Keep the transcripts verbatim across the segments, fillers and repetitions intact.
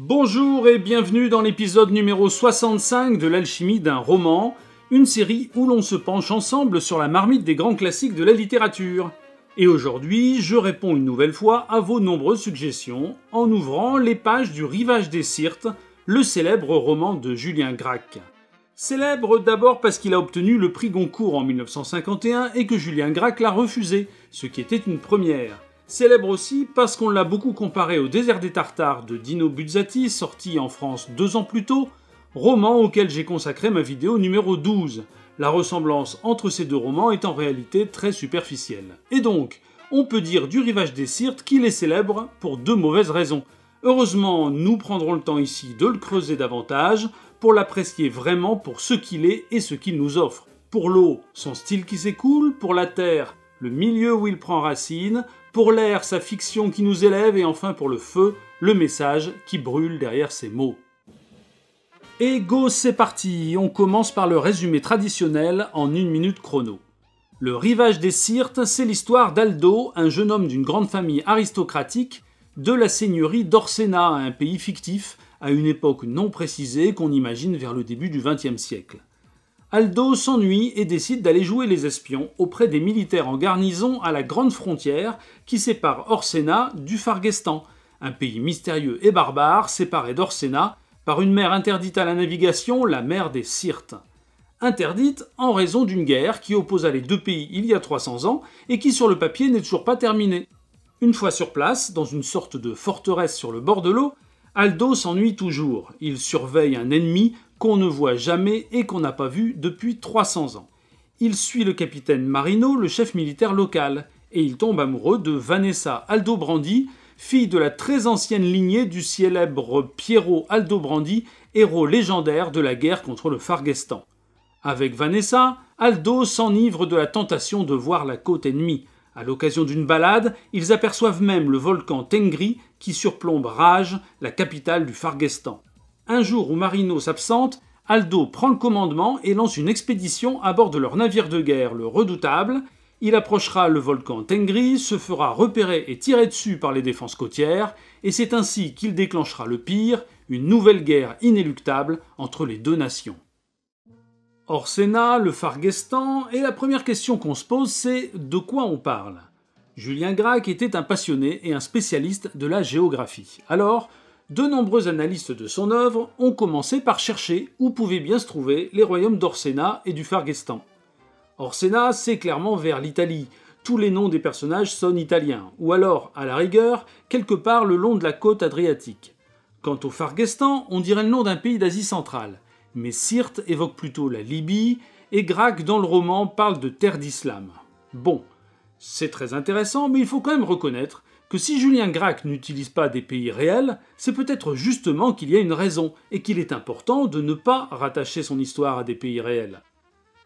Bonjour et bienvenue dans l'épisode numéro soixante-cinq de l'Alchimie d'un roman, une série où l'on se penche ensemble sur la marmite des grands classiques de la littérature. Et aujourd'hui, je réponds une nouvelle fois à vos nombreuses suggestions en ouvrant les pages du Rivage des Syrtes, le célèbre roman de Julien Gracq. Célèbre d'abord parce qu'il a obtenu le prix Goncourt en mille neuf cent cinquante et un et que Julien Gracq l'a refusé, ce qui était une première. Célèbre aussi parce qu'on l'a beaucoup comparé au Désert des Tartares de Dino Buzzati, sorti en France deux ans plus tôt, roman auquel j'ai consacré ma vidéo numéro douze, la ressemblance entre ces deux romans est en réalité très superficielle. Et donc, on peut dire du Rivage des Syrtes qu'il est célèbre pour deux mauvaises raisons. Heureusement, nous prendrons le temps ici de le creuser davantage pour l'apprécier vraiment pour ce qu'il est et ce qu'il nous offre. Pour l'eau, son style qui s'écoule, pour la terre, le milieu où il prend racine, pour l'air, sa fiction qui nous élève, et enfin pour le feu, le message qui brûle derrière ces mots. Et go, c'est parti! On commence par le résumé traditionnel en une minute chrono. Le Rivage des Syrtes, c'est l'histoire d'Aldo, un jeune homme d'une grande famille aristocratique, de la seigneurie d'Orsenna, un pays fictif, à une époque non précisée qu'on imagine vers le début du vingtième siècle. Aldo s'ennuie et décide d'aller jouer les espions auprès des militaires en garnison à la grande frontière qui sépare Orsenna du Fargestan, un pays mystérieux et barbare séparé d'Orsenna par une mer interdite à la navigation, la mer des Syrtes. Interdite en raison d'une guerre qui opposa les deux pays il y a trois cents ans et qui sur le papier n'est toujours pas terminée. Une fois sur place, dans une sorte de forteresse sur le bord de l'eau, Aldo s'ennuie toujours. Il surveille un ennemi qu'on ne voit jamais et qu'on n'a pas vu depuis trois cents ans. Il suit le capitaine Marino, le chef militaire local, et il tombe amoureux de Vanessa Aldobrandi, fille de la très ancienne lignée du célèbre Piero Aldobrandi, héros légendaire de la guerre contre le Fargestan. Avec Vanessa, Aldo s'enivre de la tentation de voir la côte ennemie. À l'occasion d'une balade, ils aperçoivent même le volcan Tengri qui surplombe Raj, la capitale du Fargestan. Un jour où Marino s'absente, Aldo prend le commandement et lance une expédition à bord de leur navire de guerre, le Redoutable. Il approchera le volcan Tengri, se fera repérer et tirer dessus par les défenses côtières, et c'est ainsi qu'il déclenchera le pire, une nouvelle guerre inéluctable entre les deux nations. Orsenna, le Fargestan, et la première question qu'on se pose, c'est de quoi on parle? Julien Gracq était un passionné et un spécialiste de la géographie. Alors, de nombreux analystes de son œuvre ont commencé par chercher où pouvaient bien se trouver les royaumes d'Orsenna et du Fargestan. Orsenna, c'est clairement vers l'Italie, tous les noms des personnages sonnent italiens, ou alors, à la rigueur, quelque part le long de la côte adriatique. Quant au Fargestan, on dirait le nom d'un pays d'Asie centrale, mais Syrte évoque plutôt la Libye, et Gracq dans le roman parle de terre d'islam. Bon, c'est très intéressant, mais il faut quand même reconnaître que si Julien Gracq n'utilise pas des pays réels, c'est peut-être justement qu'il y a une raison, et qu'il est important de ne pas rattacher son histoire à des pays réels.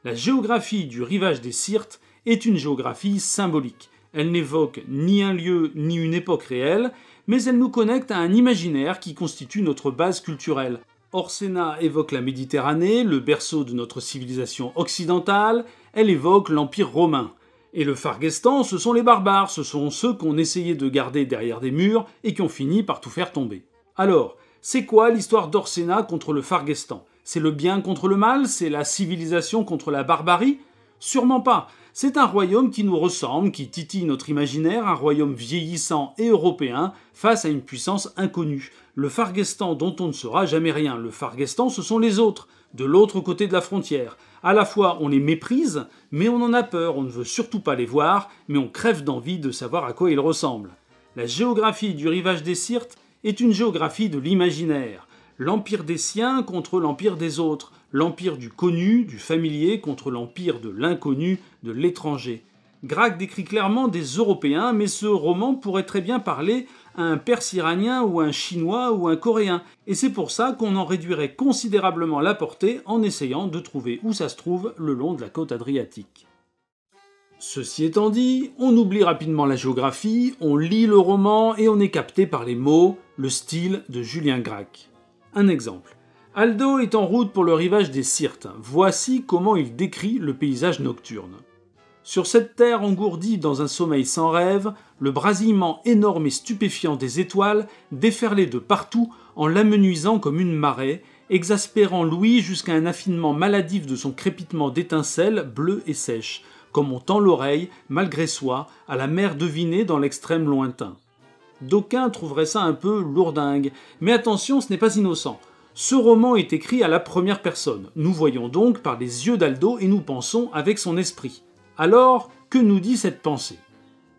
La géographie du Rivage des Syrtes est une géographie symbolique. Elle n'évoque ni un lieu ni une époque réelle, mais elle nous connecte à un imaginaire qui constitue notre base culturelle. Orsenna évoque la Méditerranée, le berceau de notre civilisation occidentale, elle évoque l'Empire romain. Et le Fargestan, ce sont les barbares, ce sont ceux qu'on essayait de garder derrière des murs et qui ont fini par tout faire tomber. Alors, c'est quoi l'histoire d'Orsenna contre le Fargestan? C'est le bien contre le mal? C'est la civilisation contre la barbarie? Sûrement pas. C'est un royaume qui nous ressemble, qui titille notre imaginaire, un royaume vieillissant et européen face à une puissance inconnue. Le Fargestan dont on ne saura jamais rien. Le Fargestan, ce sont les autres, de l'autre côté de la frontière. À la fois, on les méprise, mais on en a peur, on ne veut surtout pas les voir, mais on crève d'envie de savoir à quoi ils ressemblent. La géographie du Rivage des Syrtes est une géographie de l'imaginaire. L'empire des siens contre l'empire des autres, l'empire du connu, du familier, contre l'empire de l'inconnu, de l'étranger. Gracq décrit clairement des Européens, mais ce roman pourrait très bien parler à un Perse iranien ou un Chinois ou un Coréen, et c'est pour ça qu'on en réduirait considérablement la portée en essayant de trouver où ça se trouve le long de la côte adriatique. Ceci étant dit, on oublie rapidement la géographie, on lit le roman et on est capté par les mots, le style de Julien Gracq. Un exemple. Aldo est en route pour le Rivage des Syrtes. Voici comment il décrit le paysage nocturne. Sur cette terre engourdie dans un sommeil sans rêve, le brasillement énorme et stupéfiant des étoiles déferlait de partout en l'amenuisant comme une marée, exaspérant l'ouïe jusqu'à un affinement maladif de son crépitement d'étincelles bleues et sèches, comme on tend l'oreille, malgré soi, à la mer devinée dans l'extrême lointain. D'aucuns trouveraient ça un peu lourdingue, mais attention, ce n'est pas innocent. Ce roman est écrit à la première personne. Nous voyons donc par les yeux d'Aldo et nous pensons avec son esprit. Alors, que nous dit cette pensée?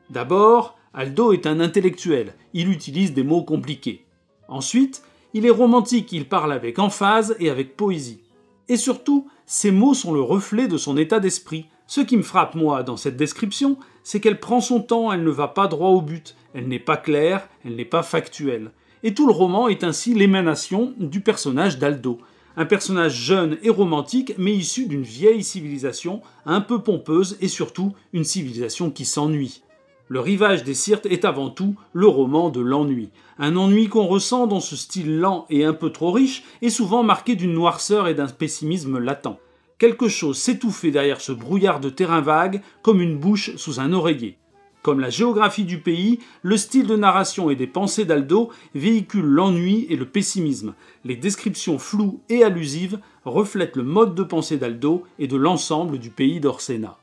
D'abord, Aldo est un intellectuel, il utilise des mots compliqués. Ensuite, il est romantique, il parle avec emphase et avec poésie. Et surtout, ses mots sont le reflet de son état d'esprit. Ce qui me frappe, moi, dans cette description, c'est qu'elle prend son temps, elle ne va pas droit au but, elle n'est pas claire, elle n'est pas factuelle. Et tout le roman est ainsi l'émanation du personnage d'Aldo. Un personnage jeune et romantique, mais issu d'une vieille civilisation, un peu pompeuse et surtout une civilisation qui s'ennuie. Le Rivage des Syrtes est avant tout le roman de l'ennui. Un ennui qu'on ressent dans ce style lent et un peu trop riche, et souvent marqué d'une noirceur et d'un pessimisme latent. Quelque chose s'étouffait derrière ce brouillard de terrain vague, comme une bouche sous un oreiller. Comme la géographie du pays, le style de narration et des pensées d'Aldo véhiculent l'ennui et le pessimisme. Les descriptions floues et allusives reflètent le mode de pensée d'Aldo et de l'ensemble du pays d'Orsenna.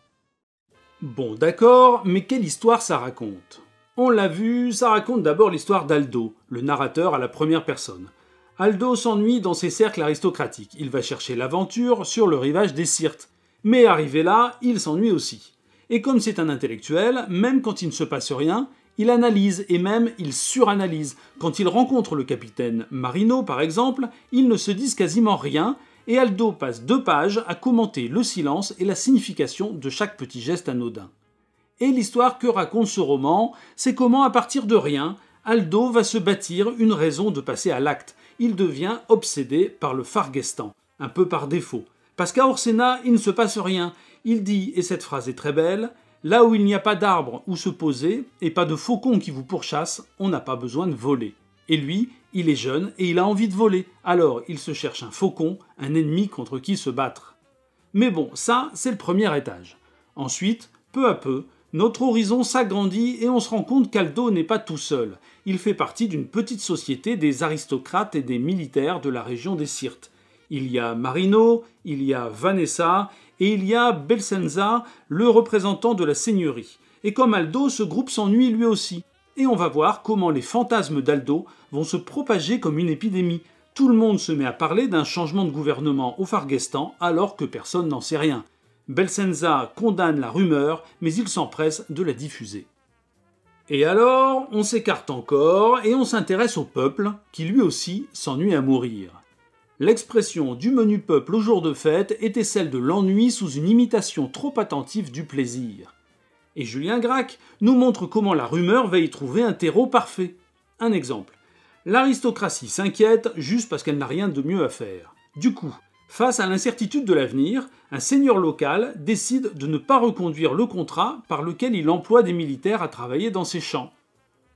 Bon d'accord, mais quelle histoire ça raconte? On l'a vu, ça raconte d'abord l'histoire d'Aldo, le narrateur à la première personne. Aldo s'ennuie dans ses cercles aristocratiques, il va chercher l'aventure sur le rivage des Syrtes. Mais arrivé là, il s'ennuie aussi. Et comme c'est un intellectuel, même quand il ne se passe rien, il analyse et même il suranalyse. Quand il rencontre le capitaine Marino, par exemple, ils ne se disent quasiment rien et Aldo passe deux pages à commenter le silence et la signification de chaque petit geste anodin. Et l'histoire que raconte ce roman, c'est comment à partir de rien, Aldo va se bâtir une raison de passer à l'acte. Il devient obsédé par le Fargestan, un peu par défaut. Parce qu'à Orsenna, il ne se passe rien. Il dit, et cette phrase est très belle, « Là où il n'y a pas d'arbre où se poser, et pas de faucon qui vous pourchasse, on n'a pas besoin de voler. » Et lui, il est jeune et il a envie de voler, alors il se cherche un faucon, un ennemi contre qui se battre. Mais bon, ça, c'est le premier étage. Ensuite, peu à peu, notre horizon s'agrandit et on se rend compte qu'Aldo n'est pas tout seul. Il fait partie d'une petite société des aristocrates et des militaires de la région des Syrtes. Il y a Marino, il y a Vanessa, et il y a Belsenza, le représentant de la seigneurie. Et comme Aldo, ce groupe s'ennuie lui aussi. Et on va voir comment les fantasmes d'Aldo vont se propager comme une épidémie. Tout le monde se met à parler d'un changement de gouvernement au Fargestan alors que personne n'en sait rien. Belsenza condamne la rumeur, mais il s'empresse de la diffuser. Et alors, on s'écarte encore et on s'intéresse au peuple, qui lui aussi s'ennuie à mourir. L'expression du menu peuple au jour de fête était celle de l'ennui sous une imitation trop attentive du plaisir. Et Julien Gracq nous montre comment la rumeur va y trouver un terreau parfait. Un exemple. L'aristocratie s'inquiète juste parce qu'elle n'a rien de mieux à faire. Du coup, face à l'incertitude de l'avenir, un seigneur local décide de ne pas reconduire le contrat par lequel il emploie des militaires à travailler dans ses champs.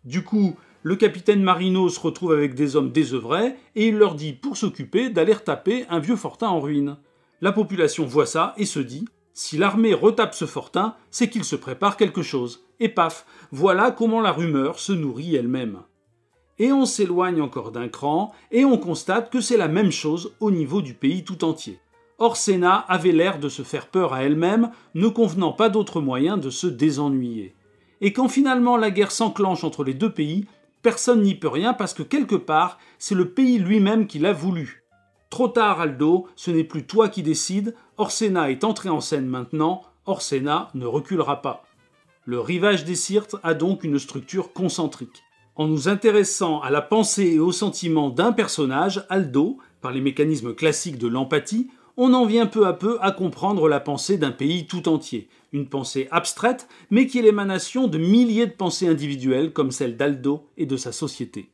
Du coup, le capitaine Marino se retrouve avec des hommes désœuvrés et il leur dit pour s'occuper d'aller retaper un vieux fortin en ruine. La population voit ça et se dit « Si l'armée retape ce fortin, c'est qu'il se prépare quelque chose. » Et paf, voilà comment la rumeur se nourrit elle-même. Et on s'éloigne encore d'un cran et on constate que c'est la même chose au niveau du pays tout entier. Orsenna avait l'air de se faire peur à elle-même, ne convenant pas d'autre moyen de se désennuyer. Et quand finalement la guerre s'enclenche entre les deux pays, personne n'y peut rien parce que quelque part, c'est le pays lui-même qui l'a voulu. Trop tard Aldo, ce n'est plus toi qui décides, Orsenna est entrée en scène maintenant, Orsenna ne reculera pas. Le rivage des Syrtes a donc une structure concentrique. En nous intéressant à la pensée et aux sentiments d'un personnage, Aldo, par les mécanismes classiques de l'empathie, on en vient peu à peu à comprendre la pensée d'un pays tout entier. Une pensée abstraite, mais qui est l'émanation de milliers de pensées individuelles comme celle d'Aldo et de sa société.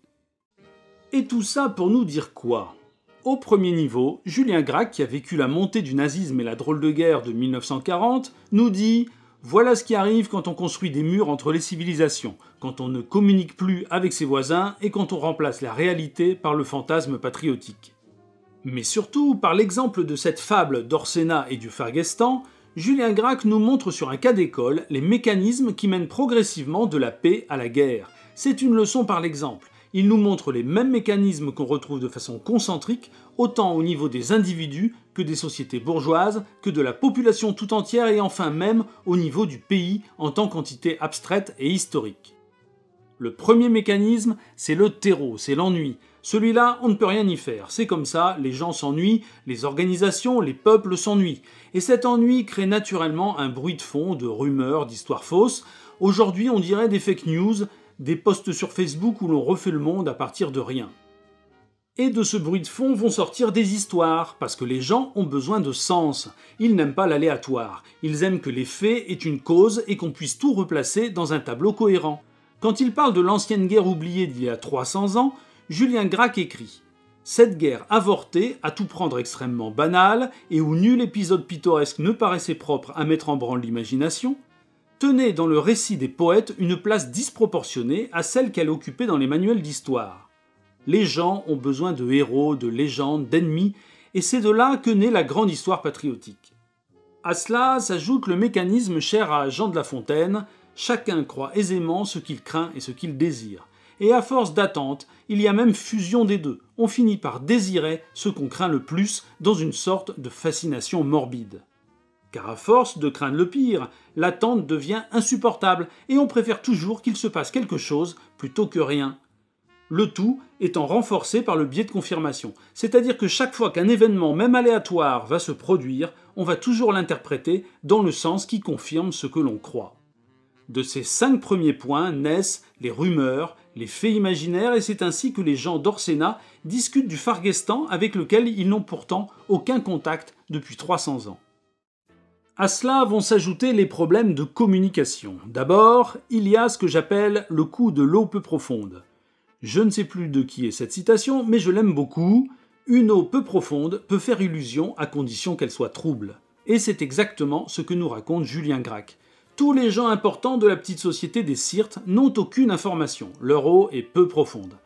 Et tout ça pour nous dire quoi? Au premier niveau, Julien Gracq, qui a vécu la montée du nazisme et la drôle de guerre de mille neuf cent quarante, nous dit « Voilà ce qui arrive quand on construit des murs entre les civilisations, quand on ne communique plus avec ses voisins et quand on remplace la réalité par le fantasme patriotique. » Mais surtout, par l'exemple de cette fable d'Orsenna et du Fargestan, Julien Gracq nous montre sur un cas d'école les mécanismes qui mènent progressivement de la paix à la guerre. C'est une leçon par l'exemple. Il nous montre les mêmes mécanismes qu'on retrouve de façon concentrique, autant au niveau des individus que des sociétés bourgeoises, que de la population tout entière et enfin même au niveau du pays en tant qu'entité abstraite et historique. Le premier mécanisme, c'est le terreau, c'est l'ennui. Celui-là, on ne peut rien y faire, c'est comme ça, les gens s'ennuient, les organisations, les peuples s'ennuient. Et cet ennui crée naturellement un bruit de fond, de rumeurs, d'histoires fausses. Aujourd'hui, on dirait des fake news, des posts sur Facebook où l'on refait le monde à partir de rien. Et de ce bruit de fond vont sortir des histoires, parce que les gens ont besoin de sens. Ils n'aiment pas l'aléatoire, ils aiment que les faits aient une cause et qu'on puisse tout replacer dans un tableau cohérent. Quand il parle de l'ancienne guerre oubliée d'il y a trois cents ans, Julien Gracq écrit « Cette guerre avortée, à tout prendre extrêmement banale, et où nul épisode pittoresque ne paraissait propre à mettre en branle l'imagination, tenait dans le récit des poètes une place disproportionnée à celle qu'elle occupait dans les manuels d'histoire. Les gens ont besoin de héros, de légendes, d'ennemis, et c'est de là que naît la grande histoire patriotique. » À cela s'ajoute le mécanisme cher à Jean de La Fontaine, « Chacun croit aisément ce qu'il craint et ce qu'il désire. » Et à force d'attente, il y a même fusion des deux. On finit par désirer ce qu'on craint le plus dans une sorte de fascination morbide. Car à force de craindre le pire, l'attente devient insupportable et on préfère toujours qu'il se passe quelque chose plutôt que rien. Le tout étant renforcé par le biais de confirmation, c'est-à-dire que chaque fois qu'un événement, même aléatoire, va se produire, on va toujours l'interpréter dans le sens qui confirme ce que l'on croit. De ces cinq premiers points naissent les rumeurs, les faits imaginaires, et c'est ainsi que les gens d'Orsenna discutent du Fargestan avec lequel ils n'ont pourtant aucun contact depuis trois cents ans. À cela vont s'ajouter les problèmes de communication. D'abord, il y a ce que j'appelle le coup de l'eau peu profonde. Je ne sais plus de qui est cette citation, mais je l'aime beaucoup. Une eau peu profonde peut faire illusion à condition qu'elle soit trouble. Et c'est exactement ce que nous raconte Julien Gracq. Tous les gens importants de la petite société des Syrtes n'ont aucune information, leur eau est peu profonde.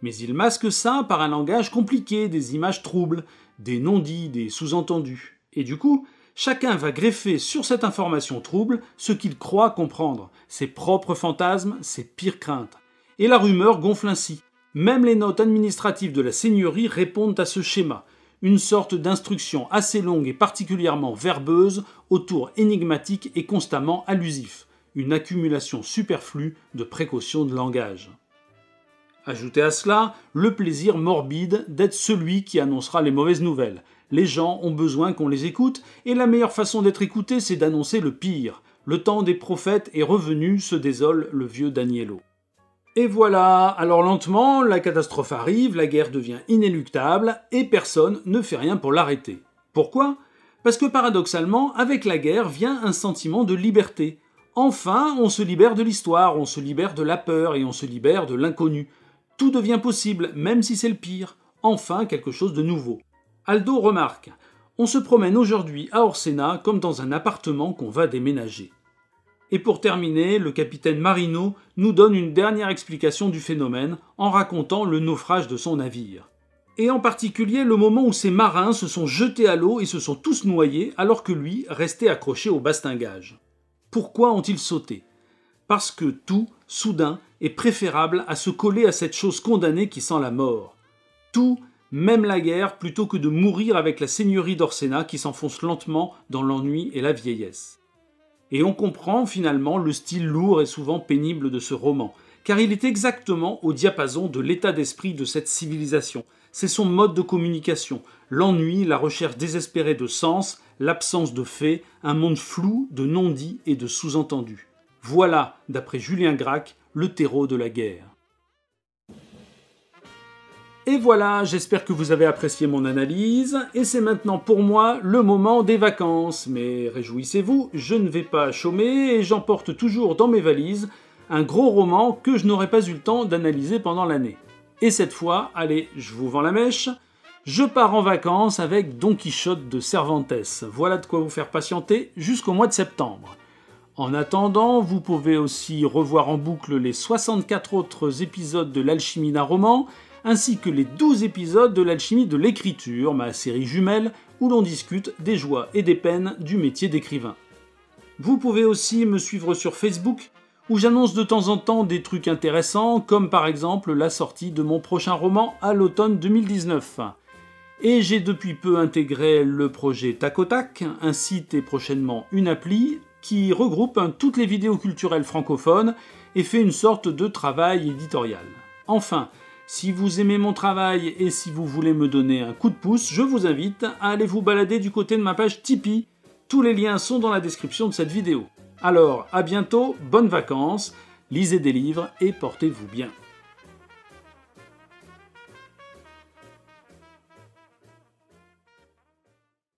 Mais ils masquent ça par un langage compliqué, des images troubles, des non-dits, des sous-entendus. Et du coup, chacun va greffer sur cette information trouble ce qu'il croit comprendre, ses propres fantasmes, ses pires craintes. Et la rumeur gonfle ainsi. Même les notes administratives de la seigneurie répondent à ce schéma. Une sorte d'instruction assez longue et particulièrement verbeuse, au tour énigmatique et constamment allusif, une accumulation superflue de précautions de langage. Ajoutez à cela le plaisir morbide d'être celui qui annoncera les mauvaises nouvelles. Les gens ont besoin qu'on les écoute, et la meilleure façon d'être écouté, c'est d'annoncer le pire. Le temps des prophètes est revenu, se désole le vieux Danielo. Et voilà, alors lentement, la catastrophe arrive, la guerre devient inéluctable, et personne ne fait rien pour l'arrêter. Pourquoi? Parce que paradoxalement, avec la guerre vient un sentiment de liberté. Enfin, on se libère de l'histoire, on se libère de la peur, et on se libère de l'inconnu. Tout devient possible, même si c'est le pire. Enfin, quelque chose de nouveau. Aldo remarque « On se promène aujourd'hui à Orsenna comme dans un appartement qu'on va déménager ». Et pour terminer, le capitaine Marino nous donne une dernière explication du phénomène en racontant le naufrage de son navire. Et en particulier le moment où ces marins se sont jetés à l'eau et se sont tous noyés alors que lui restait accroché au bastingage. Pourquoi ont-ils sauté? Parce que tout, soudain, est préférable à se coller à cette chose condamnée qui sent la mort. Tout, même la guerre, plutôt que de mourir avec la seigneurie d'Orsenna qui s'enfonce lentement dans l'ennui et la vieillesse. Et on comprend finalement le style lourd et souvent pénible de ce roman, car il est exactement au diapason de l'état d'esprit de cette civilisation. C'est son mode de communication, l'ennui, la recherche désespérée de sens, l'absence de faits, un monde flou de non-dits et de sous-entendus. Voilà, d'après Julien Gracq, le terreau de la guerre. Et voilà, j'espère que vous avez apprécié mon analyse, et c'est maintenant pour moi le moment des vacances. Mais réjouissez-vous, je ne vais pas chômer, et j'emporte toujours dans mes valises un gros roman que je n'aurai pas eu le temps d'analyser pendant l'année. Et cette fois, allez, je vous vends la mèche, je pars en vacances avec Don Quichotte de Cervantes. Voilà de quoi vous faire patienter jusqu'au mois de septembre. En attendant, vous pouvez aussi revoir en boucle les soixante-quatre autres épisodes de l'Alchimie d'un roman, ainsi que les douze épisodes de l'Alchimie de l'écriture, ma série jumelle, où l'on discute des joies et des peines du métier d'écrivain. Vous pouvez aussi me suivre sur Facebook, où j'annonce de temps en temps des trucs intéressants, comme par exemple la sortie de mon prochain roman à l'automne deux mille dix-neuf. Et j'ai depuis peu intégré le projet Takotak, un site et prochainement une appli, qui regroupe toutes les vidéos culturelles francophones et fait une sorte de travail éditorial. Enfin, si vous aimez mon travail et si vous voulez me donner un coup de pouce, je vous invite à aller vous balader du côté de ma page Tipeee. Tous les liens sont dans la description de cette vidéo. Alors, à bientôt, bonnes vacances, lisez des livres et portez-vous bien.